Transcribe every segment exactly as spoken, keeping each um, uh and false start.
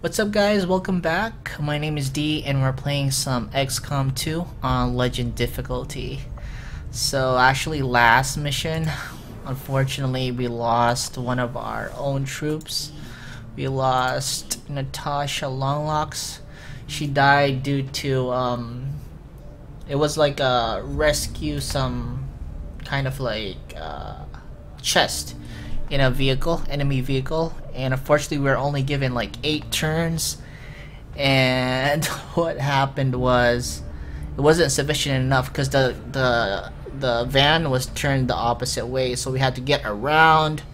What's up guys, welcome back. My name is D and we're playing some X COM two on Legend difficulty. So actually last mission, unfortunately we lost one of our own troops. We lost Natasha Longlocks. She died due to, um, it was like a rescue some kind of like uh, chest in a vehicle, enemy vehicle. And unfortunately, we were only given like eight turns. And what happened was, it wasn't sufficient enough because the the the van was turned the opposite way. So we had to get around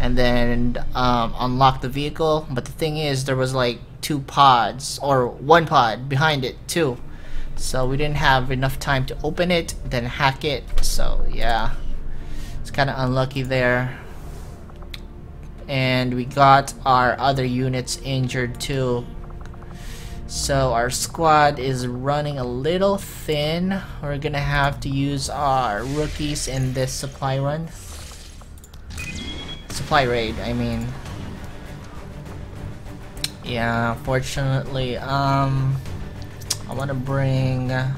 and then um, unlock the vehicle. But the thing is, there was like two pods or one pod behind it too. So we didn't have enough time to open it, then hack it. So yeah, it's kind of unlucky there. And we got our other units injured too. So our squad is running a little thin. We're gonna have to use our rookies in this supply run. Supply raid, I mean. Yeah, fortunately, um, I wanna bring, I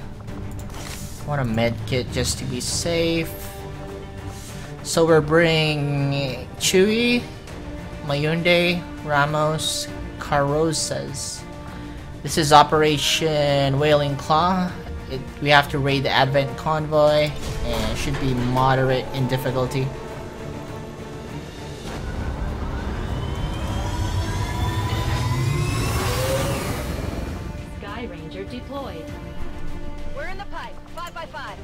want a med kit just to be safe. So we're bringing Chewie Mayunde Ramos Carrozas. This is Operation Wailing Claw. It, we have to raid the Advent convoy and it should be moderate in difficulty. Sky Ranger deployed. We're in the pipe. Five by five.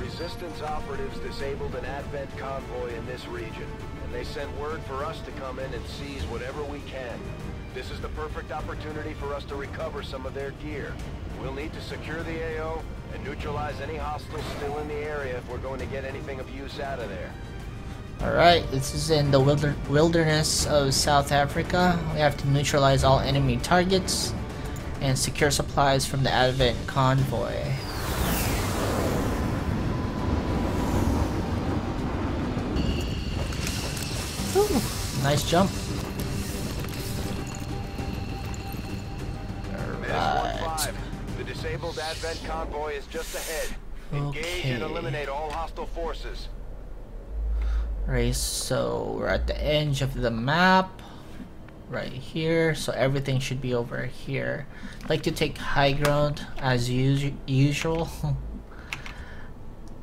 Resistance operatives disabled an Advent convoy in this region, and they sent word for us to come in and seize whatever we can. This is the perfect opportunity for us to recover some of their gear. We'll need to secure the A O and neutralize any hostiles still in the area if we're going to get anything of use out of there. Alright, this is in the wilder wilderness of South Africa. We have to neutralize all enemy targets and secure supplies from the Advent convoy. Ooh, nice jump. Alright. The disabled Advent convoy is just ahead. Engage okay. and eliminate all hostile forces. Right, so we're at the edge of the map. Right here. So everything should be over here. I'd like to take high ground as us usual.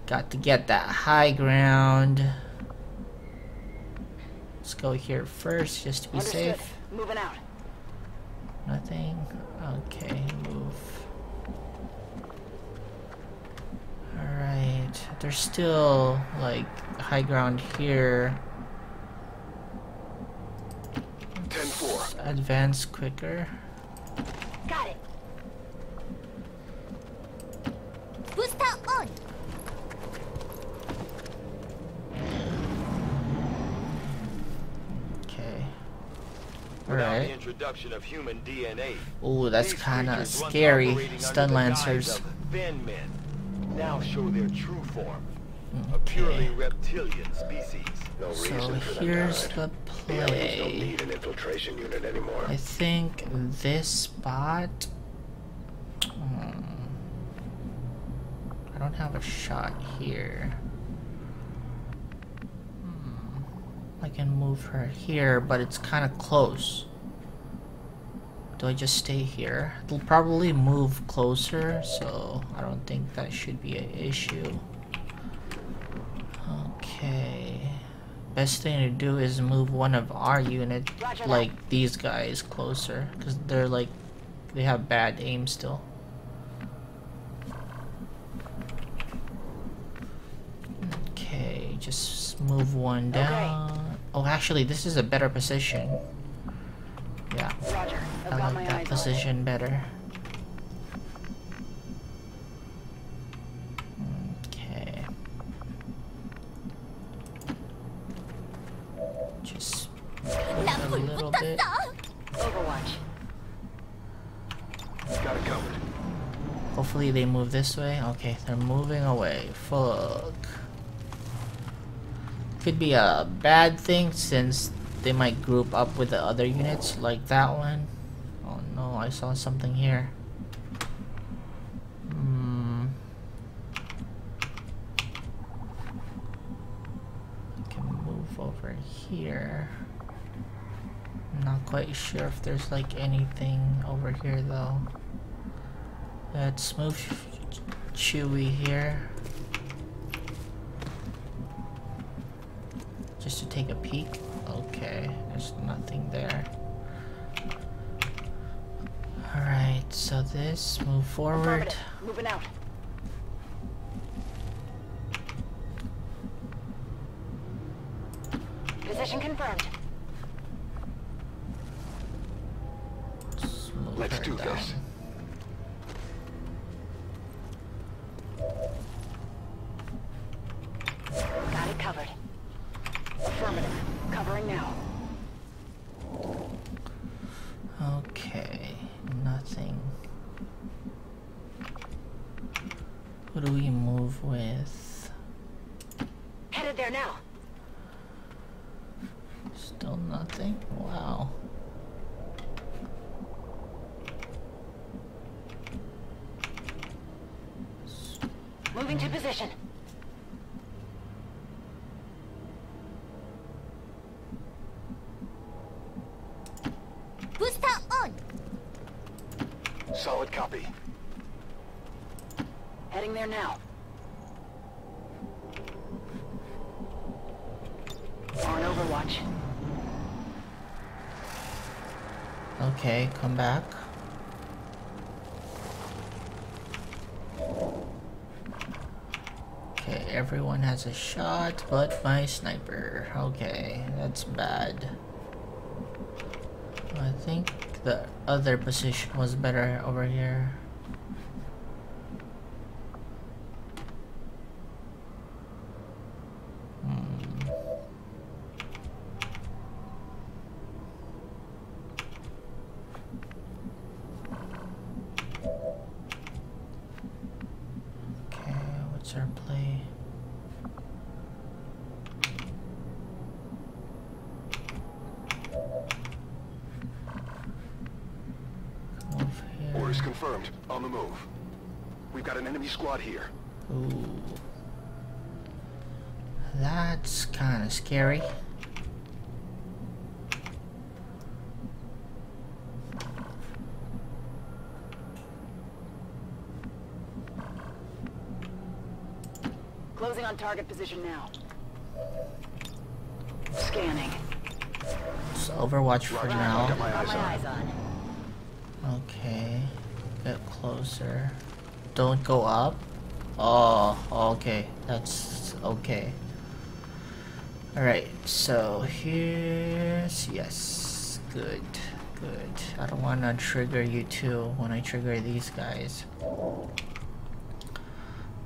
Got to get that high ground. Let's go here first, just to be Understood. safe. Moving out. Nothing. Okay, move. Alright. There's still, like, high ground here. ten four. Advance quicker. Got it. Booster on! Without the introduction of human D N A. Ooh, that's kind of scary. Stun Lancers. Thin men now show their true form. Okay. A purely reptilian species. No so here's the play. Don't need an infiltration unit anymore. I think this spot. Hmm, I don't have a shot here. I can move her here, but it's kind of close. Do I just stay here? It'll probably move closer, so I don't think that should be an issue. Okay. Best thing to do is move one of our unit, like these guys, closer, because they're like, they have bad aim still. Okay, just move one down. Okay. Oh, actually, this is a better position. Yeah, Roger. I like that position better. Okay. Just move a little bit. Overwatch. Got it covered. Hopefully they move this way. Okay, they're moving away. Fuck. Could be a bad thing since They might group up with the other units, like that one. Oh no, I saw something here. Hmm. I can move over here. I'm not quite sure if there's like anything over here though. Let's move Chewie here. Just to take a peek. Okay, there's nothing there. Alright, so this, move forward. Moving out. Position confirmed. Let's, move Let's do down. this. Got it covered. Affirmative. Covering now. Okay, nothing. Who do we move with? Headed there now. Still nothing? Wow. Moving to position. Solid copy. Heading there now. On overwatch. Okay, come back. Okay, everyone has a shot but my sniper. Okay, that's bad. I think the other position was better over here. Hmm. Okay, what's our play? Confirmed. On the move. We've got an enemy squad here. Ooh. That's kind of scary. Closing on target position now. Scanning. It's Overwatch for now. Got my eyes on. Okay. Get closer. Don't go up. Oh, okay. That's okay. Alright, so here's... Yes. Good. Good. I don't want to trigger you two when I trigger these guys.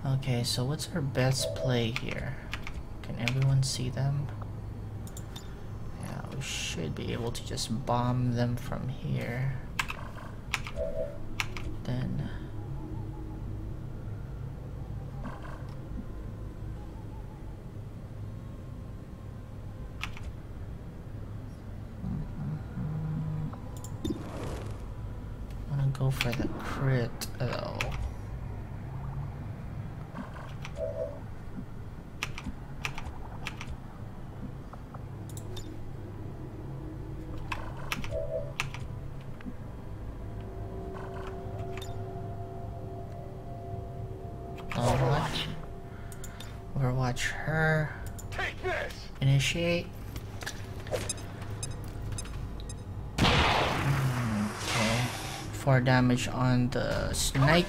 Okay, so what's our best play here? Can everyone see them? Yeah, we should be able to just bomb them from here. Then mm-hmm. I'm gonna go for the crit though. Overwatch. Overwatch her. Take this. Initiate. Okay. Four damage on the snake.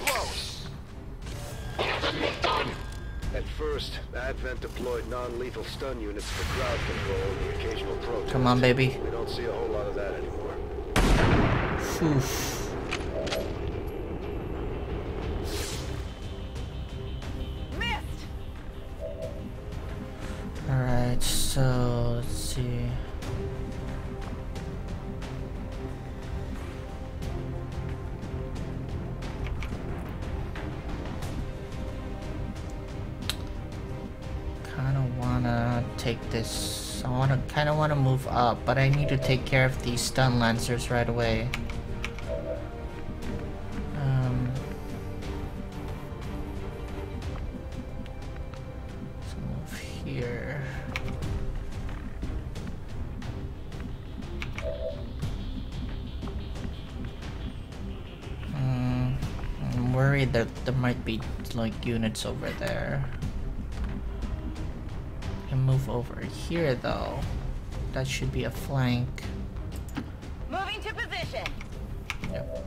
At first, Advent deployed non-lethal stun units for crowd control and the occasional protest. Come on, baby. We don't see a whole lot of that anymore. Oof. Alright, so let's see. Kinda wanna take this So I wanna kinda wanna move up, but I need to take care of these Stun Lancers right away. Um, so move here. Um, I'm worried that there might be like units over there. Move over here though. That should be a flank. Moving to position. Yep.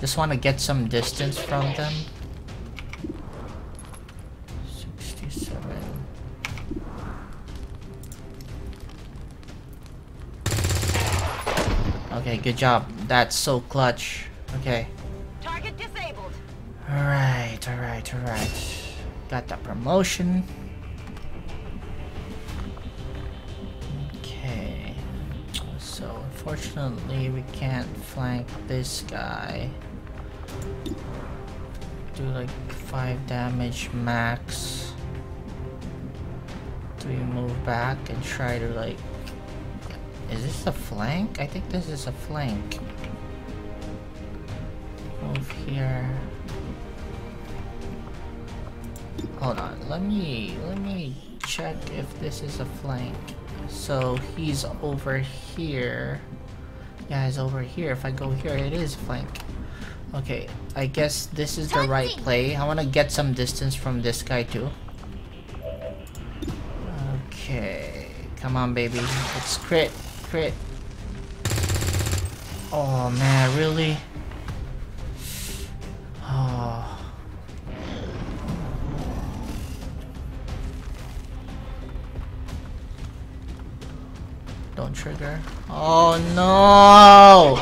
Just want to get some distance from them. sixty-seven. Okay, good job. That's so clutch. Okay. Target disabled. All right, all right, all right. Got that promotion. Unfortunately, we can't flank this guy. Do like five damage max. Do we move back and try to like... Is this a flank? I think this is a flank. Move here. Hold on, let me, let me check if this is a flank. So he's over here. Yeah, he's over here. If I go here, it is flank. Okay, I guess this is the right play. I want to get some distance from this guy too. Okay, come on baby. Let's crit, crit. Oh man, really? Oh. Don't trigger. Oh no!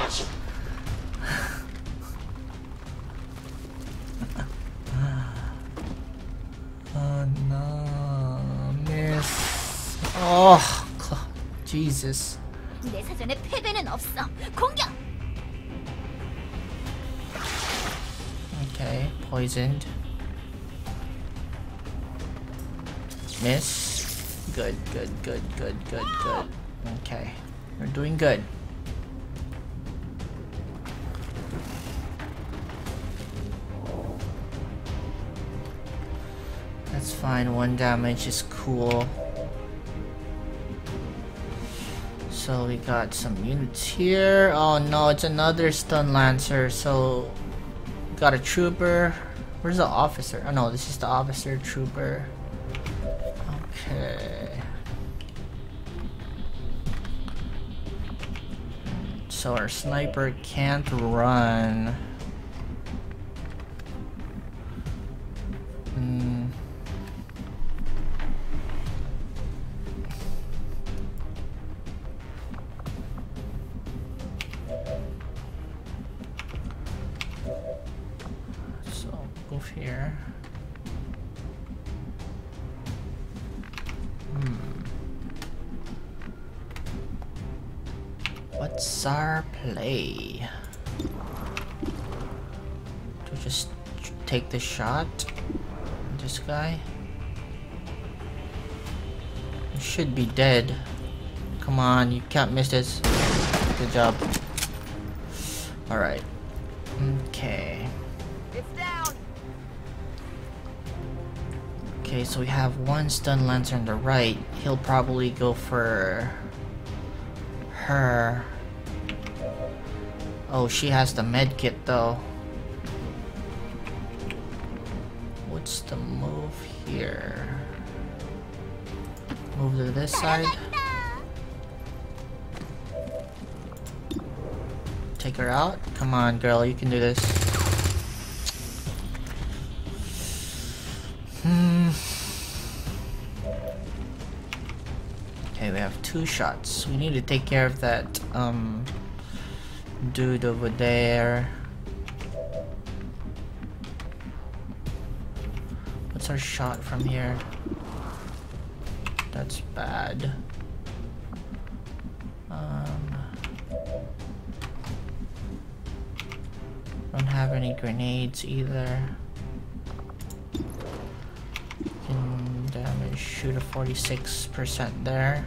Oh no, miss. Oh, Jesus. Okay, poisoned. Miss. Good, good, good, good, good, good. Okay, we're doing good. That's fine, one damage is cool. So we got some units here. Oh no, it's another Stun Lancer. So we got a trooper. Where's the officer? Oh no, this is the officer trooper. Okay. So our sniper can't run. Mm. So move here. What's our play? To just take the shot? This guy? You should be dead. Come on, you can't miss this. Good job. Alright. Okay. It's down. Okay, so we have one Stun Lancer on the right. He'll probably go for her. Oh, she has the med kit though. What's the move here? Move to this side. Take her out. Come on, girl, you can do this. Hmm. Okay, we have two shots. We need to take care of that um dude over there. What's our shot from here? That's bad. Um, don't have any grenades either. Can damage shoot a forty-six percent there.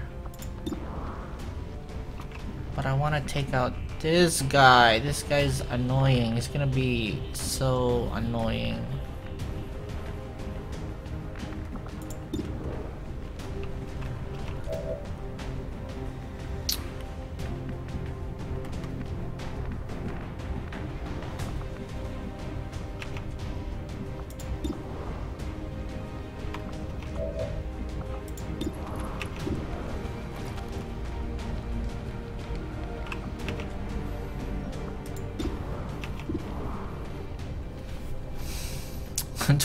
But I want to take out this guy. This guy's annoying. It's gonna be so annoying.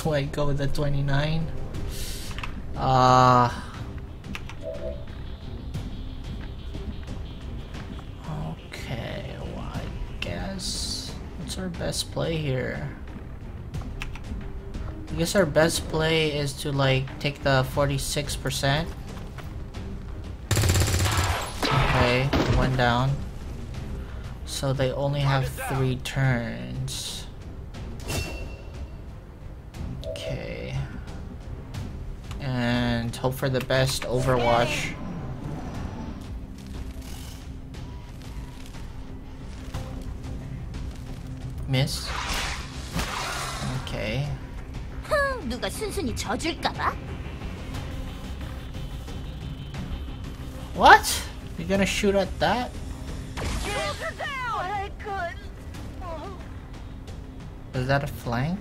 Do I go with the twenty-nine? Ah. Uh, okay, well, I guess what's our best play here? I guess our best play is to like take the forty-six percent. Okay, one down. So they only have three turns. Hope for the best. Overwatch. Miss. Okay. What? You're gonna shoot at that? Is that a flank?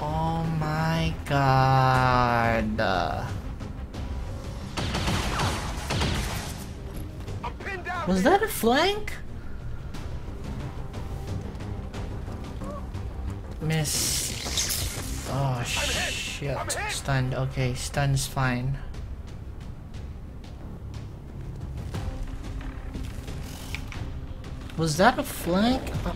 Oh my god. Uh, was that a flank? Miss. Oh shit. Stunned. Okay, stun's fine. Was that a flank? Uh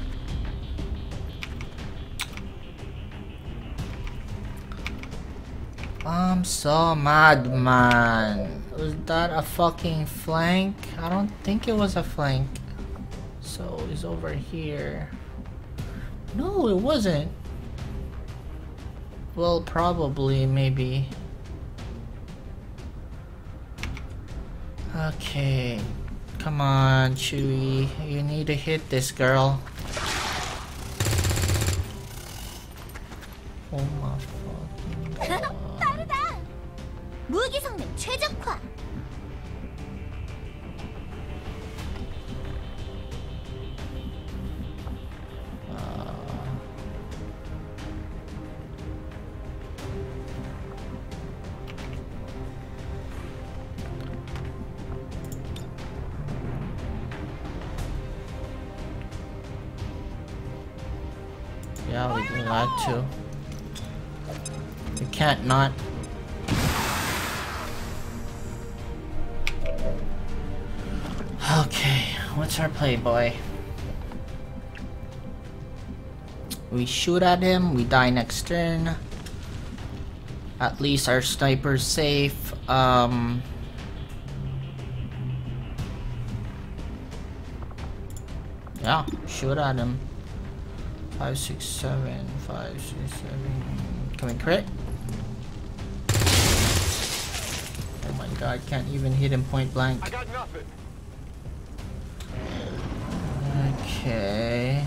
I'm so mad, man. Was that a fucking flank? I don't think it was a flank. So it's over here. No, it wasn't. Well, probably, maybe. Okay. Come on, Chewie. You need to hit this girl. Oh my fucking god. Yeah, we can add to. We can't not. Okay, what's our play, boy? We shoot at him, we die next turn. At least our sniper's safe. Um... Yeah, shoot at him. Five, six, seven, five, six, seven. Can we crit? Oh my god, can't even hit him point blank. I got nothing. Okay.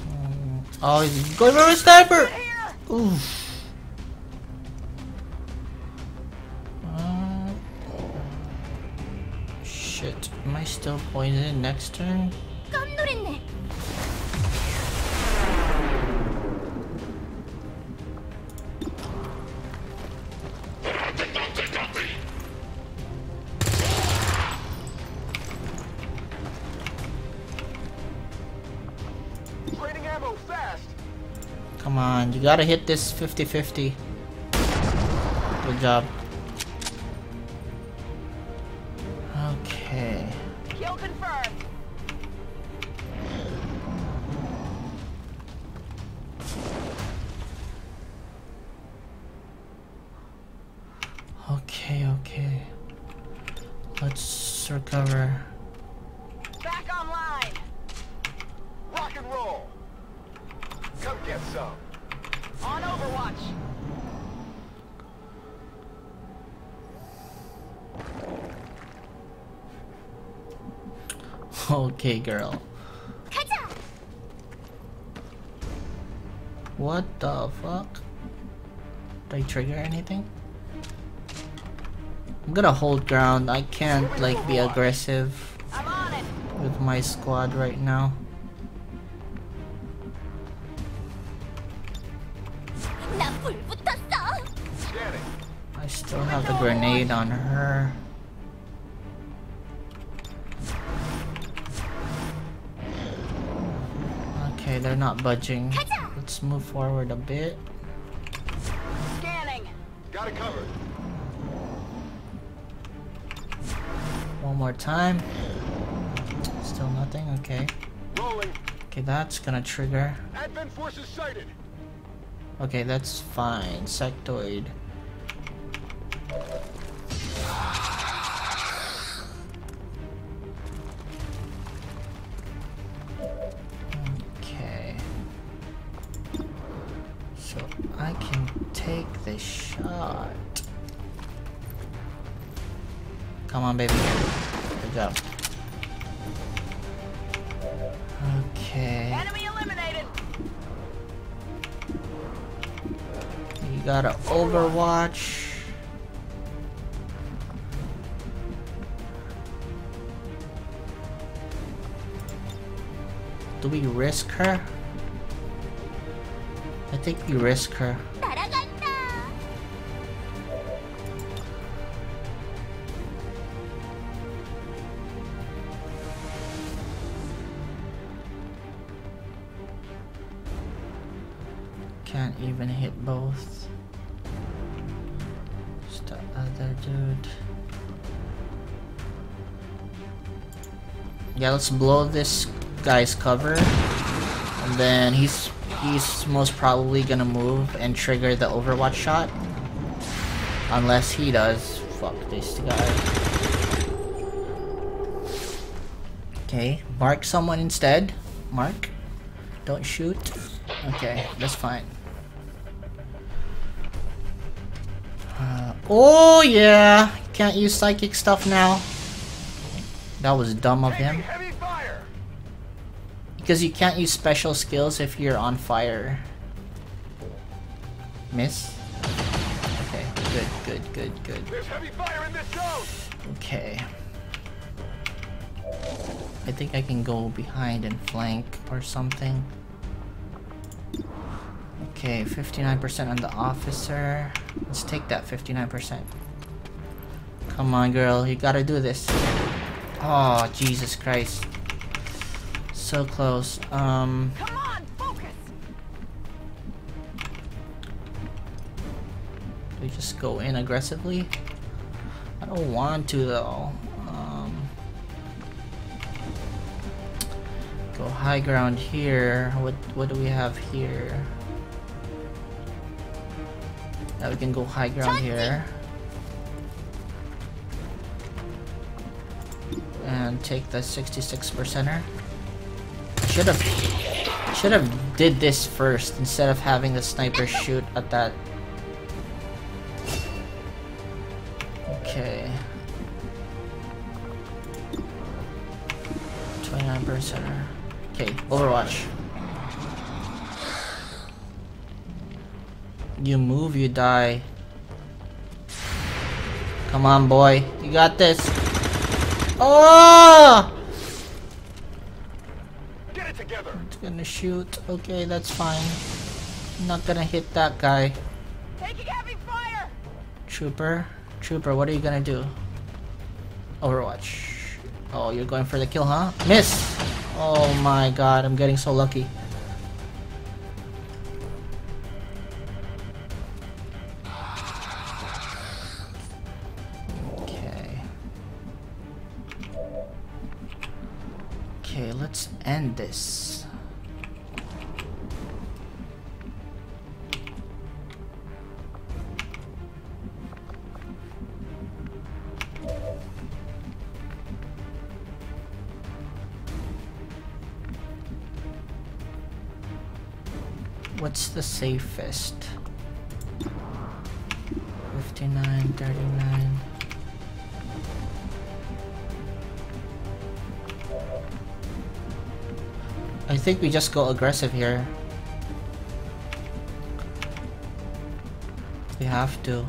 Um, oh, he's going for a sniper! Oof. Am I still poisoned next turn? Come on, you gotta hit this fifty fifty. Good job. Okay, okay. Let's recover. Back online. Okay, girl. What the fuck? Did I trigger anything? I'm gonna hold ground. I can't like be aggressive with my squad right now. I still have the grenade on her. Okay, they're not budging. Let's move forward a bit. Scanning. Got it covered. One more time. Still nothing. Okay. Rolling. Okay, that's gonna trigger. Advent forces sighted. Okay, that's fine. Sectoid. Okay. So I can take this shot. Come on, baby. Good job. Okay. Enemy eliminated. You gotta overwatch. Do we risk her? I think we risk her. Can't even hit both. Just the other dude. Yeah, let's blow this guy's cover, and then he's he's most probably gonna move and trigger the overwatch shot, unless he does. Fuck this guy. Okay, mark someone instead. Mark, don't shoot. Okay, that's fine. Uh, oh yeah, can't use psychic stuff now. That was dumb of him. Because you can't use special skills if you're on fire. Miss? Okay, good, good, good, good. There's heavy fire in this zone! Okay. I think I can go behind and flank or something. Okay, fifty-nine percent on the officer. Let's take that fifty-nine percent. Come on, girl, you gotta do this. Oh, Jesus Christ. So close. Um, Come on, focus. Do we just go in aggressively? I don't want to though. Um, go high ground here. What what do we have here? Now we can go high ground here and take the sixty-six percenter. Should have, should have did this first instead of having the sniper shoot at that. Okay. twenty-nine percent. Okay, overwatch. You move, you die. Come on, boy. You got this. Oh! It's gonna shoot. Okay, that's fine. I'm not gonna hit that guy. Taking heavy fire. Trooper, trooper, what are you gonna do? Overwatch. Oh, you're going for the kill, huh? Miss. Oh my God, I'm getting so lucky. Let's end this. What's the safest? fifty-nine, thirty-nine. I think we just go aggressive here. We have to.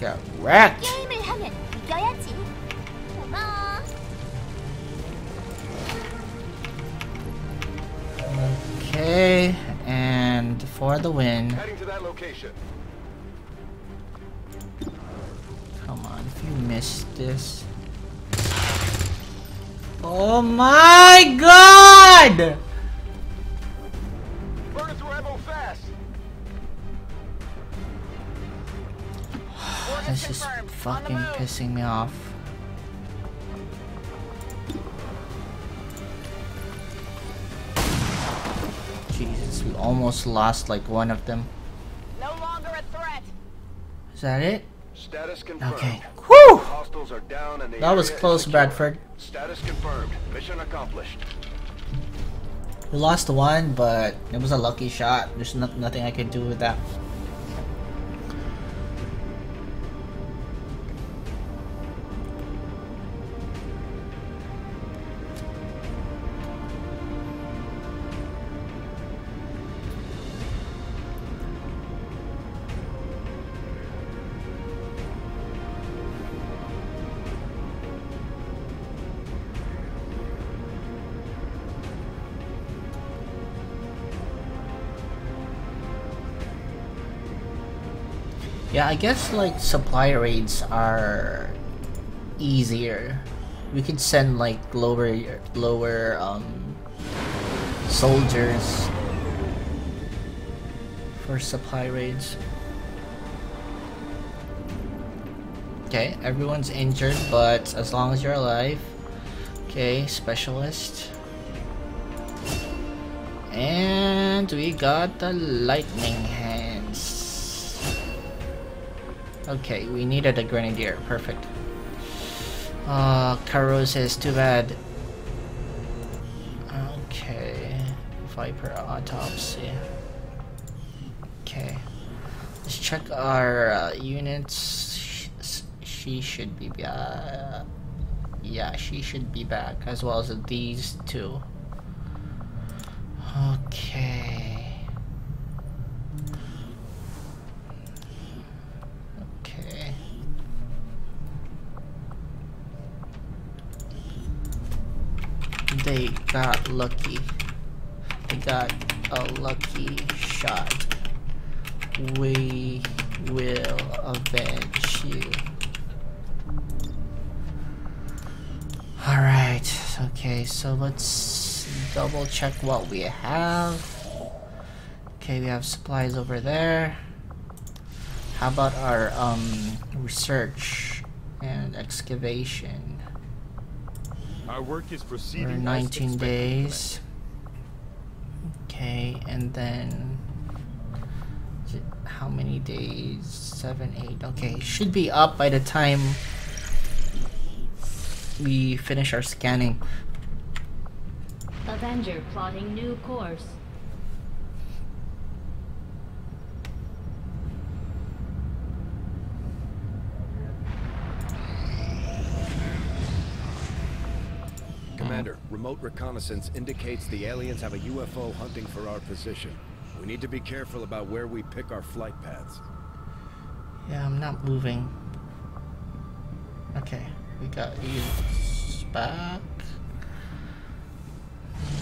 Got wrecked. Okay, and for the win. Heading to that location. Come on, if you miss this. Oh my god! Burn through ammo fast. This is fucking pissing me off. Jesus, we almost lost like one of them. No longer a threat. Is that it? Status confirmed. Okay. Whew! Hostiles are down and the that was close, Bradford. Status confirmed. Mission accomplished. We lost one, but it was a lucky shot. There's no nothing I can do with that. Yeah, I guess like supply raids are easier. We could send like lower lower um soldiers for supply raids. Okay, everyone's injured, but as long as you're alive. Okay, specialist. And we got the lightning hands. Okay, we needed a grenadier. Perfect. Ah, uh, Carrozas, too bad. Okay, Viper autopsy. Okay, let's check our uh, units. She, she should be back. Yeah, she should be back as well as these two. Okay. They got lucky. They got a lucky shot. We will avenge you. Alright, okay, so let's double check what we have. Okay, we have supplies over there. How about our um, research and excavation? Our work is proceeding for nineteen days. Okay, and then how many days? Seven, eight. Okay, should be up by the time we finish our scanning. Avenger plotting new course. Commander, remote reconnaissance indicates the aliens have a U F O hunting for our position. We need to be careful about where we pick our flight paths. Yeah, I'm not moving. Okay, we got you back.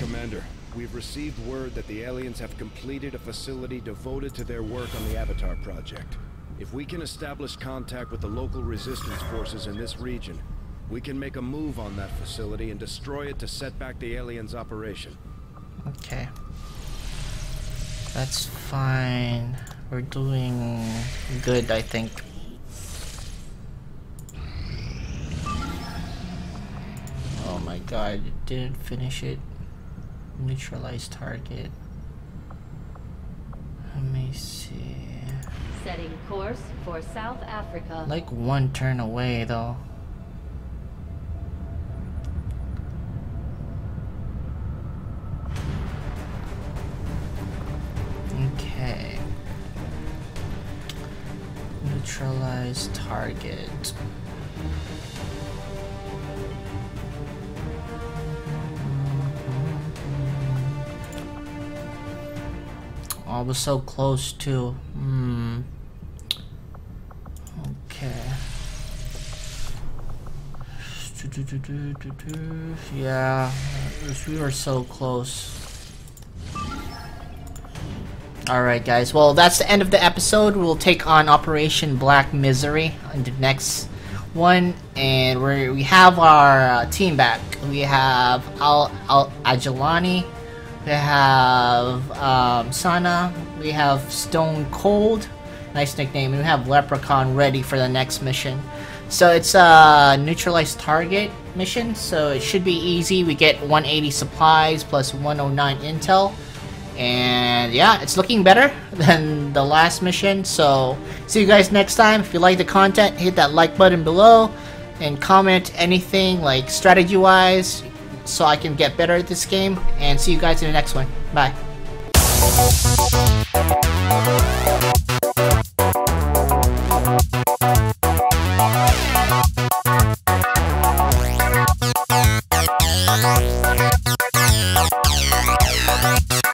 Commander, we've received word that the aliens have completed a facility devoted to their work on the Avatar project. If we can establish contact with the local resistance forces in this region, we can make a move on that facility and destroy it to set back the aliens' operation. Okay. That's fine. We're doing good, I think. Oh my god, it didn't finish it. Neutralize target. Let me see. Setting course for South Africa. Like one turn away though. randomized target. Oh, I was so close too. Hmm. Okay. Yeah, we were so close. Alright guys, well that's the end of the episode. We'll take on Operation Black Misery in the next one. And we're, we have our uh, team back. We have Al, Al Ajilani, we have um, Sana, we have Stone Cold, nice nickname, and we have Leprechaun ready for the next mission. So it's a neutralized target mission, so it should be easy. We get one eighty supplies plus one oh nine intel. And yeah, it's looking better than the last mission. So see you guys next time. If you like the content, hit that like button below and comment anything like strategy wise so I can get better at this game. And see you guys in the next one. Bye.